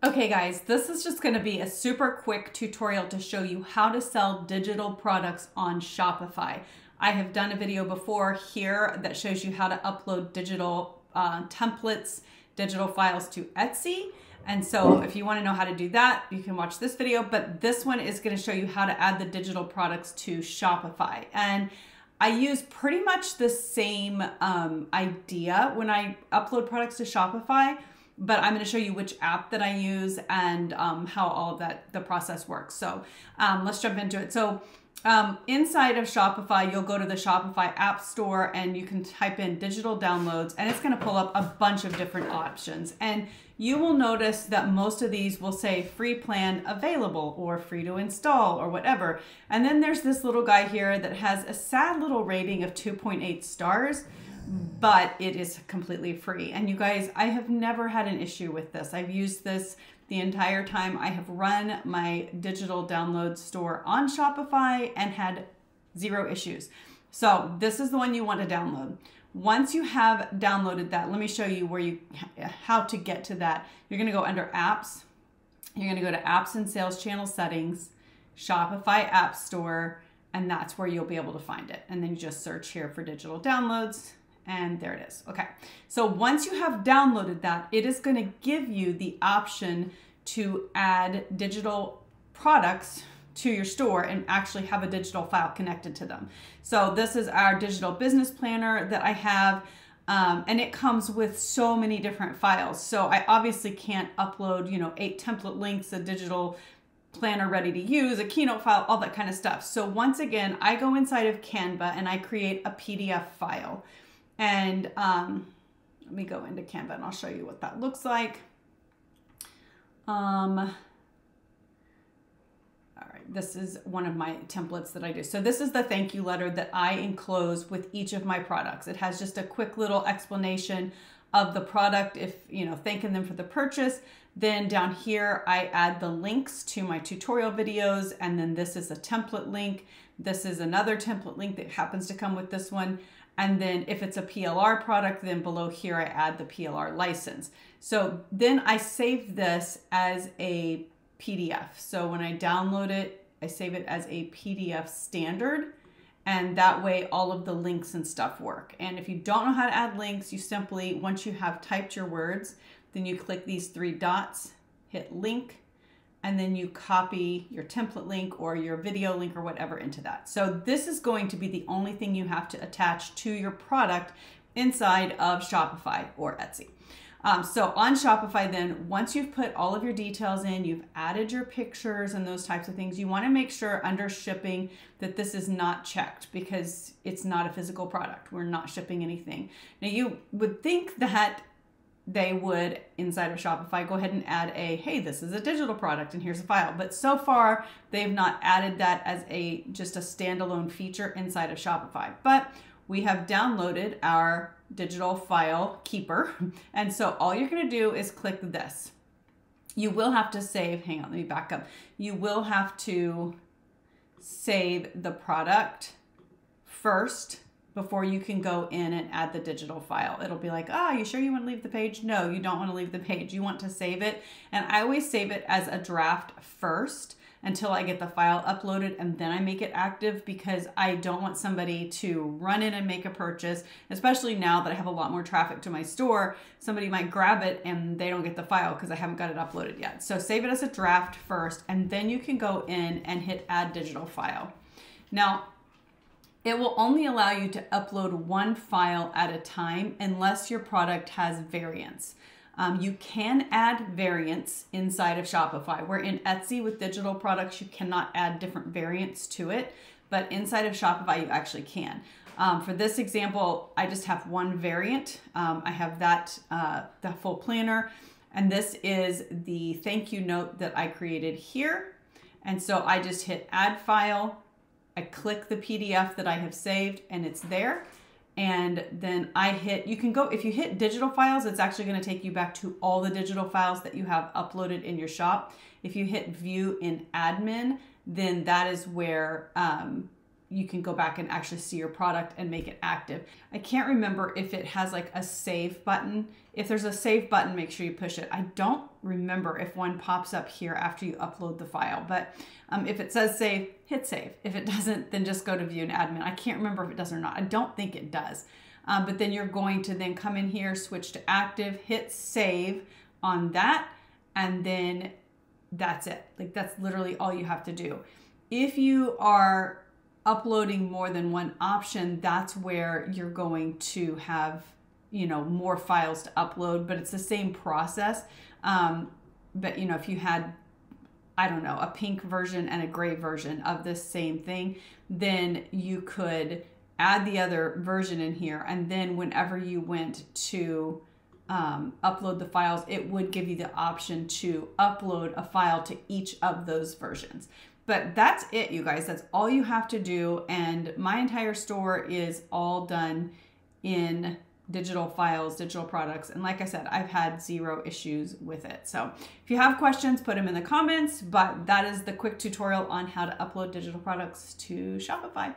Okay guys, this is just gonna be a super quick tutorial to show you how to sell digital products on Shopify. I have done a video before here that shows you how to upload digital templates, digital files to Etsy. And so if you wanna know how to do that, you can watch this video, but this one is gonna show you how to add the digital products to Shopify. And I use pretty much the same idea when I upload products to Shopify, but I'm going to show you which app that I use and how all of that, the process works. So let's jump into it. So inside of Shopify, you'll go to the Shopify app store and you can type in digital downloads and it's going to pull up a bunch of different options. And you will notice that most of these will say free plan available or free to install or whatever. And then there's this little guy here that has a sad little rating of 2.8 stars. But it is completely free. And you guys, I have never had an issue with this. I've used this the entire time I have run my digital download store on Shopify and had zero issues. So this is the one you want to download. Once you have downloaded that, let me show you where you, how to get to that. You're going to go under apps. You're going to go to apps and sales channel settings, Shopify app store, and that's where you'll be able to find it. And then you just search here for digital downloads. And there it is. Okay. So once you have downloaded that, it is going to give you the option to add digital products to your store and actually have a digital file connected to them. So this is our digital business planner that I have. And it comes with so many different files. So I obviously can't upload, you know, 8 template links, a digital planner ready to use, a keynote file, all that kind of stuff. So once again, I go inside of Canva and I create a PDF file. And let me go into Canva and I'll show you what that looks like. All right, this is one of my templates that I do. So this is the thank you letter that I enclose with each of my products. It has just a quick little explanation of the product, if you know, thanking them for the purchase. Then down here, I add the links to my tutorial videos. And then this is a template link. This is another template link that happens to come with this one. And then if it's a PLR product, then below here, I add the PLR license. So then I save this as a PDF. So when I download it, I save it as a PDF standard. And that way all of the links and stuff work. And if you don't know how to add links, you simply, once you have typed your words, then you click these 3 dots, hit link, and then you copy your template link or your video link or whatever into that. So this is going to be the only thing you have to attach to your product inside of Shopify or Etsy. So on Shopify then, once you've put all of your details in, you've added your pictures and those types of things, you want to make sure under shipping that this is not checked because it's not a physical product. We're not shipping anything. Now you would think that they would inside of Shopify go ahead and add a, hey, this is a digital product and here's a file. But so far they've not added that as a just a standalone feature inside of Shopify. But we have downloaded our digital file keeper. And so all you're going to do is click this. You will have to save, hang on, let me back up. You will have to save the product first before you can go in and add the digital file. It'll be like, oh, you sure you want to leave the page? No, you don't want to leave the page. You want to save it. And I always save it as a draft first until I get the file uploaded and then I make it active because I don't want somebody to run in and make a purchase, especially now that I have a lot more traffic to my store. Somebody might grab it and they don't get the file because I haven't got it uploaded yet. So save it as a draft first and then you can go in and hit add digital file. Now, it will only allow you to upload one file at a time unless your product has variants. You can add variants inside of Shopify. Where in Etsy with digital products, you cannot add different variants to it, but inside of Shopify, you actually can. For this example, I just have one variant. I have that, the full planner, and this is the thank you note that I created here. And so I just hit add file, I click the PDF that I have saved and it's there. And then I hit, you can go, if you hit digital files, it's actually going to take you back to all the digital files that you have uploaded in your shop. If you hit view in admin, then that is where you can go back and actually see your product and make it active. I can't remember if it has like a save button. If there's a save button, make sure you push it. I don't remember if one pops up here after you upload the file, but if it says save, hit save. If it doesn't, then just go to view and admin. I can't remember if it does or not. I don't think it does, but then you're going to then come in here, switch to active, hit save on that, and then that's it. Like that's literally all you have to do. If you are uploading more than one option, that's where you're going to have, you know, more files to upload, but it's the same process. But you know, if you had, I don't know, a pink version and a gray version of this same thing, then you could add the other version in here. And then whenever you went to upload the files, it would give you the option to upload a file to each of those versions. But that's it, you guys. That's all you have to do. And my entire store is all done in digital files, digital products. And like I said, I've had zero issues with it. So if you have questions, put them in the comments. But that is the quick tutorial on how to upload digital products to Shopify.